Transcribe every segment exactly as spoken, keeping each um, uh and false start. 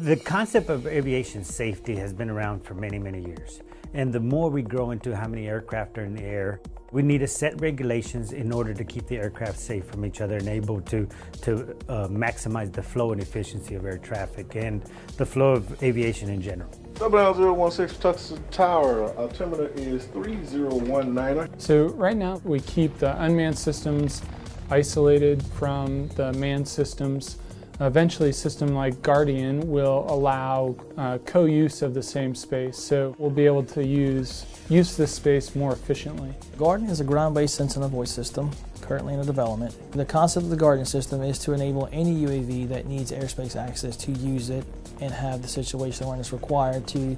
The concept of aviation safety has been around for many, many years. And the more we grow into how many aircraft are in the air, we need to set regulations in order to keep the aircraft safe from each other and able to, to uh, maximize the flow and efficiency of air traffic and the flow of aviation in general. double oh oh one six Tucson Tower, our terminal is three zero one nine. So right now we keep the unmanned systems isolated from the manned systems. Eventually, a system like Guardian will allow uh, co-use of the same space, so we'll be able to use, use this space more efficiently. Guardian is a ground-based sensor and voice system currently in development. The concept of the Guardian system is to enable any U A V that needs airspace access to use it and have the situation awareness required to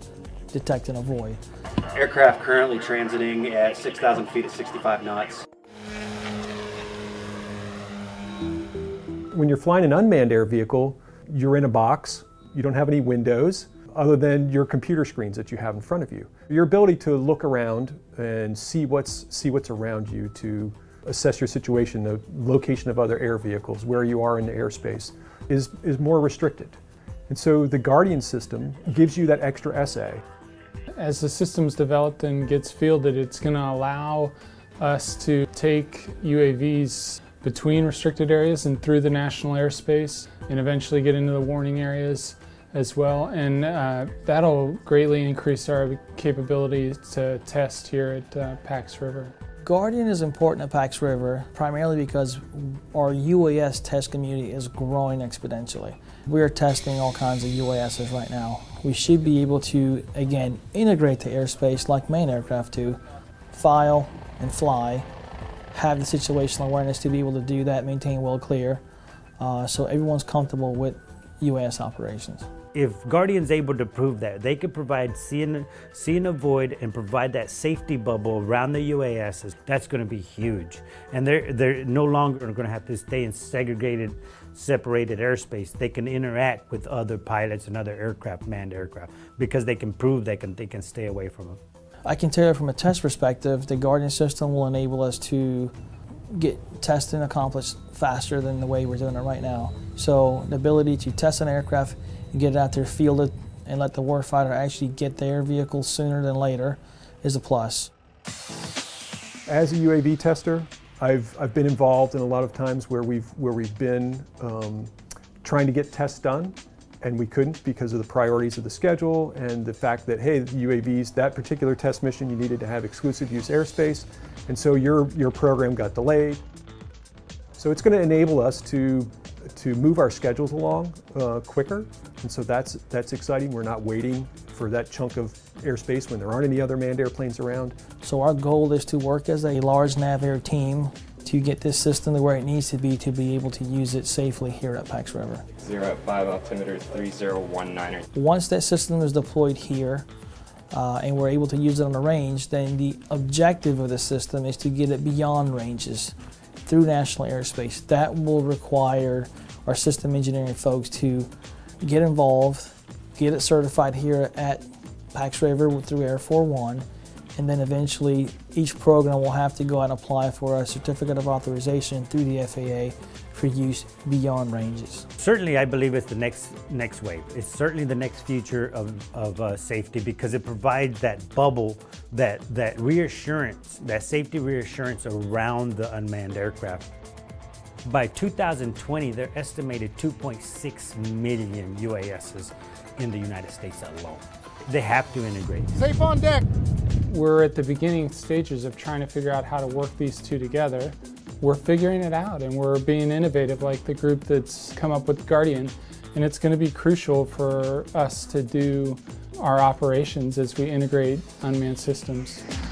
detect and avoid. Aircraft currently transiting at six thousand feet at sixty-five knots. When you're flying an unmanned air vehicle, you're in a box, you don't have any windows other than your computer screens that you have in front of you. Your ability to look around and see what's, see what's around you, to assess your situation, the location of other air vehicles, where you are in the airspace, is, is more restricted. And so the Guardian system gives you that extra S A. As the system's developed and gets fielded, it's going to allow us to take U A Vs between restricted areas and through the national airspace, and eventually get into the warning areas as well. And uh, that'll greatly increase our capability to test here at uh, Pax River. Guardian is important at Pax River primarily because our U A S test community is growing exponentially. We are testing all kinds of U A Ss right now. We should be able to, again, integrate the airspace like main aircraft do, file and fly, have the situational awareness to be able to do that, maintain well clear, uh, so everyone's comfortable with U A S operations. If Guardian's able to prove that, they could provide see and, see and avoid and provide that safety bubble around the U A Ss, that's going to be huge. And they're, they're no longer going to have to stay in segregated, separated airspace. They can interact with other pilots and other aircraft, manned aircraft, because they can prove they can, they can stay away from them. I can tell you from a test perspective, the Guardian system will enable us to get tested and accomplished faster than the way we're doing it right now. So the ability to test an aircraft and get it out there, field it, and let the warfighter actually get their vehicle sooner than later is a plus. As a U A V tester, I've, I've been involved in a lot of times where we've, where we've been um, trying to get tests done, and we couldn't because of the priorities of the schedule and the fact that, hey, U A Vs, that particular test mission, you needed to have exclusive use airspace, and so your, your program got delayed. So it's going to enable us to, to move our schedules along uh, quicker, and so that's, that's exciting. We're not waiting for that chunk of airspace when there aren't any other manned airplanes around. So our goal is to work as a large NAVAIR team to get this system to where it needs to be to be able to use it safely here at Pax River. zero at five altimeter three zero one nine. Once that system is deployed here uh, and we're able to use it on the range, then the objective of the system is to get it beyond ranges through national airspace. That will require our system engineering folks to get involved, get it certified here at Pax River through Air forty-one, and then eventually each program will have to go out and apply for a certificate of authorization through the F A A for use beyond ranges. Certainly, I believe it's the next next wave. It's certainly the next future of, of uh, safety, because it provides that bubble, that, that reassurance, that safety reassurance around the unmanned aircraft. By two thousand twenty, they're estimated two point six million U A Ss in the United States alone. They have to integrate. Safe on deck! We're at the beginning stages of trying to figure out how to work these two together. We're figuring it out, and we're being innovative, like the group that's come up with Guardian. And it's going to be crucial for us to do our operations as we integrate unmanned systems.